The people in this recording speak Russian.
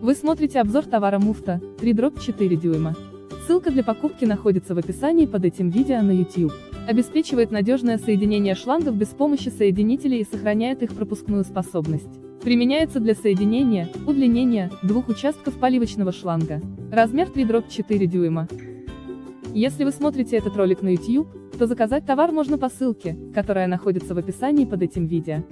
Вы смотрите обзор товара Муфта 3/4 дюйма. Ссылка для покупки находится в описании под этим видео на YouTube. Обеспечивает надежное соединение шлангов без помощи соединителей и сохраняет их пропускную способность. Применяется для соединения, удлинения, двух участков поливочного шланга. Размер 3/4 дюйма. Если вы смотрите этот ролик на YouTube, то заказать товар можно по ссылке, которая находится в описании под этим видео.